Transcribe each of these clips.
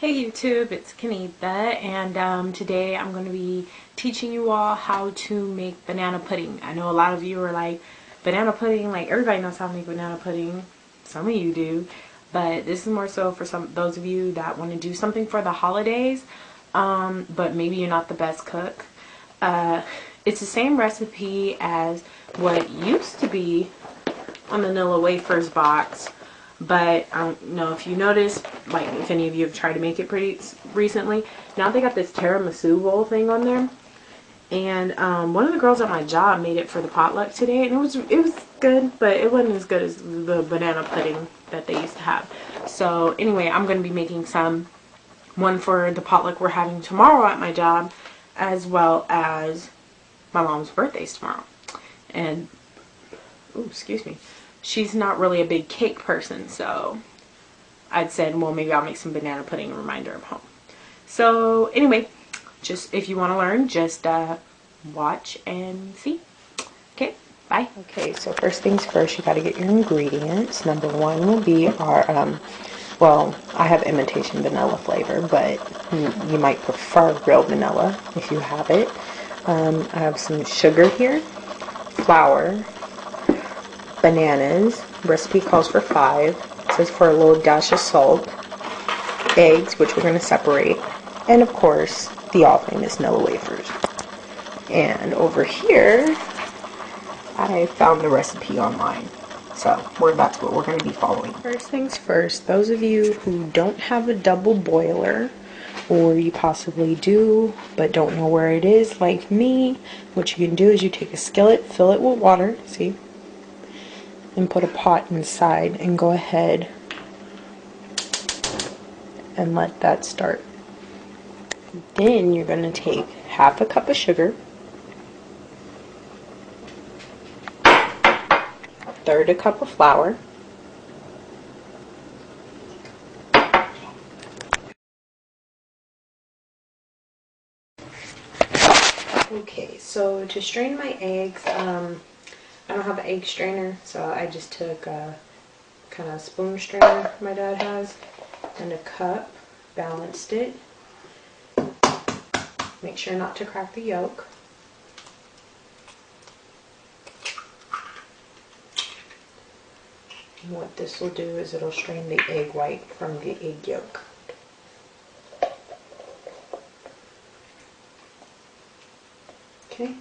Hey YouTube, it's Kenietha, and today I'm going to be teaching you all how to make banana pudding. I know a lot of you are like, banana pudding, like everybody knows how to make banana pudding. Some of you do, but this is more so for those of you that want to do something for the holidays, but maybe you're not the best cook. It's the same recipe as what used to be on the Nilla Wafers box. But I don't know if you noticed, like if any of you have tried to make it pretty recently, now they got this tiramisu bowl thing on there, and one of the girls at my job made it for the potluck today, and it was good, but it wasn't as good as the banana pudding that they used to have. So anyway, I'm going to be making one for the potluck we're having tomorrow at my job, as well as my mom's birthday's tomorrow, and ooh, excuse me. She's not really a big cake person, so I'd said, well, maybe I'll make some banana pudding and remind her of home. So anyway, just if you want to learn, just watch and see. Okay, bye. Okay, so first things first, you got to get your ingredients. Number one will be our, well, I have imitation vanilla flavor, but you might prefer real vanilla if you have it. I have some sugar here, flour, bananas, recipe calls for 5, it says for a little dash of salt, eggs, which we're going to separate, and of course the all famous Nilla Wafers. And over here I found the recipe online, so that's what we're going to be following. First things first, those of you who don't have a double boiler, or you possibly do but don't know where it is like me, what you can do is you take a skillet, fill it with water, see, and put a pot inside, and go ahead and let that start. Then you're going to take half a cup of sugar, 1/3 a cup of flour, okay, so to strain my eggs, I don't have an egg strainer, so I just took a kind of spoon strainer my dad has, and a cup, balanced it. Make sure not to crack the yolk. And what this will do is it'll strain the egg white from the egg yolk. Okay.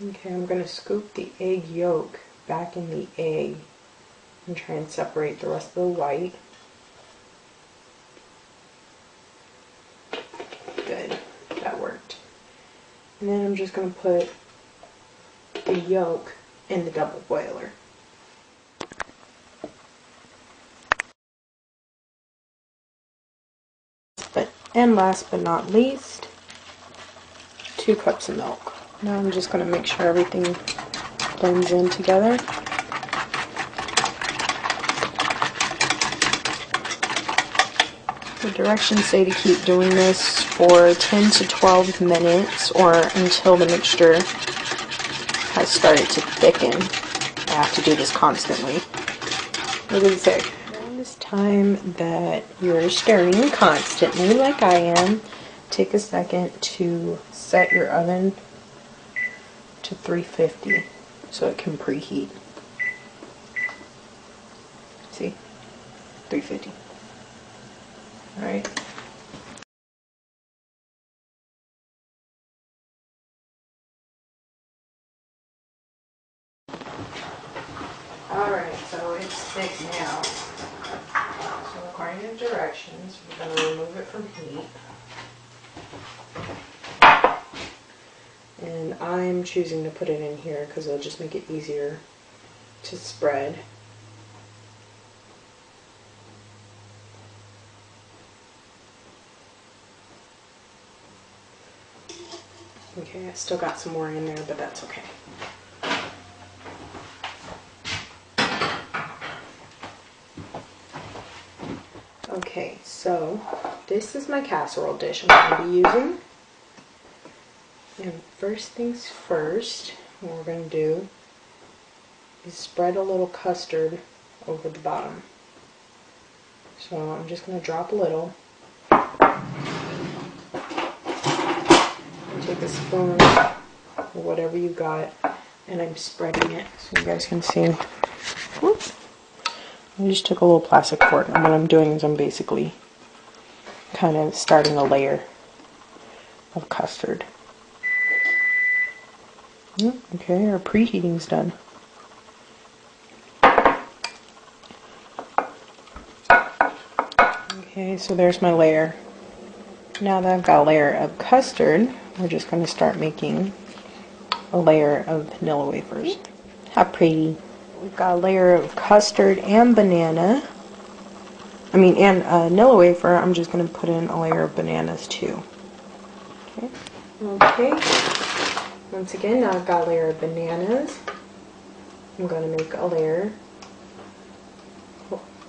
Okay, I'm going to scoop the egg yolk back in the egg and try and separate the rest of the white. Good, that worked. And then I'm just going to put the yolk in the double boiler. And last but not least, 2 cups of milk. Now I'm just going to make sure everything blends in together. The directions say to keep doing this for 10 to 12 minutes, or until the mixture has started to thicken. I have to do this constantly. What does it say? Around this time that you're stirring constantly, like I am, take a second to set your oven to 350 so it can preheat. See? 350. Alright. Alright, so it's thick now. So according to directions, we're going to remove it from heat. And I'm choosing to put it in here because it'll just make it easier to spread. Okay, I still got some more in there, but that's okay. Okay, so this is my casserole dish I'm going to be using. And first things first, what we're going to do is spread a little custard over the bottom. So I'm just going to drop a little. Take a spoon or whatever you got, and I'm spreading it so you guys can see. Whoops. I just took a little plastic fork, and what I'm doing is I'm basically kind of starting a layer of custard. Okay, our preheating's done. Okay, so there's my layer. Now that I've got a layer of custard, we're just going to start making a layer of vanilla wafers. How pretty. We've got a layer of custard and banana. I mean, vanilla wafer. I'm just going to put in a layer of bananas too. Okay. Once again, now I've got a layer of bananas. I'm going to make a layer.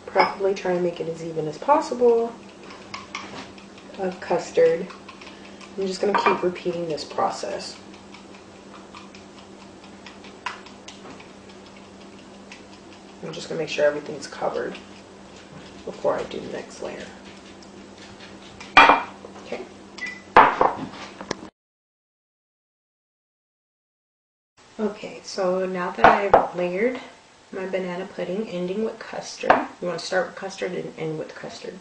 Preferably try and make it as even as possible of custard. I'm just going to keep repeating this process. I'm just going to make sure everything's covered before I do the next layer. Okay. Okay, so now that I've layered my banana pudding, ending with custard. You want to start with custard and end with custard.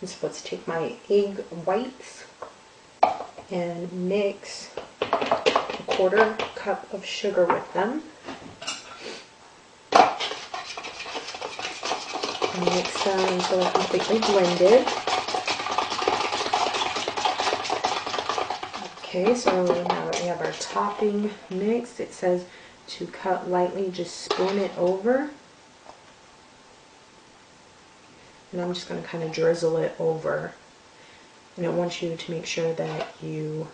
I'm supposed to take my egg whites and mix a 1/4 cup of sugar with them. And mix them until they're completely blended. Okay, so now that we have our topping mixed, it says to cut lightly, just spoon it over. And I'm just going to kind of drizzle it over. And I want you to make sure that the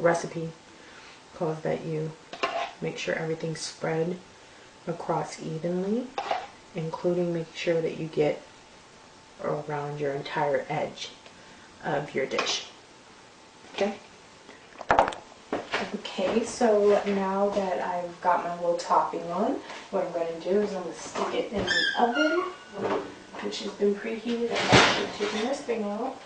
recipe calls that you make sure everything's spread across evenly, including making sure that you get around your entire edge of your dish. Okay? Okay, so now that I've got my little topping on, what I'm going to do is I'm going to stick it in the oven, which has been preheated. I'm actually taking this thing out.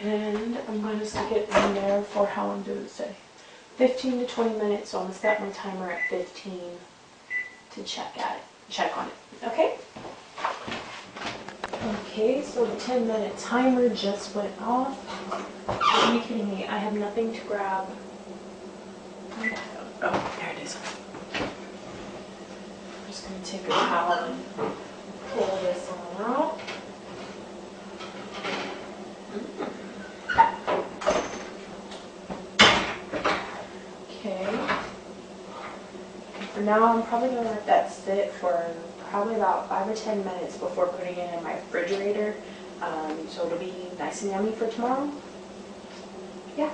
And I'm going to stick it in there for how long did it say? 15 to 20 minutes, so I'm going to set my timer at 15 to check on it, okay? Okay, so the 10-minute timer just went off. Are you kidding me? I have nothing to grab. Oh, there it is. I'm just going to take a towel and pull this all out. Okay. And for now, I'm probably going to let that sit for probably about 5 or 10 minutes before putting it in my refrigerator, so it'll be nice and yummy for tomorrow. Yeah.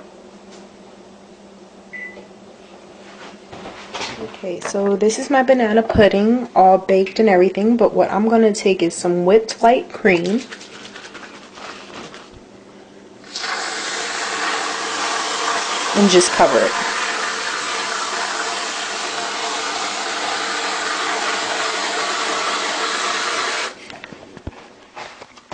Okay, so this is my banana pudding, all baked and everything, but what I'm going to take is some whipped light cream. And just cover it.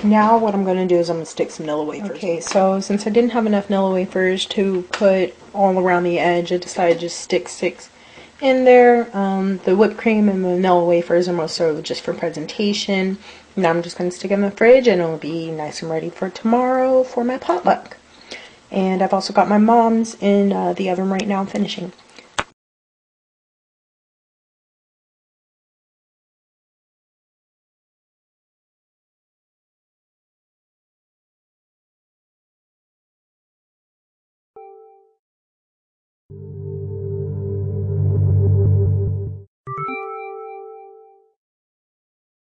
Now what I'm going to do is I'm going to stick some Nilla wafers. Okay, so since I didn't have enough Nilla wafers to put all around the edge, I decided to just stick 6 in there. The whipped cream and the Nilla wafers are mostly just for presentation. Now I'm just going to stick it in the fridge and it'll be nice and ready for tomorrow for my potluck. And I've also got my mom's in the oven right now finishing.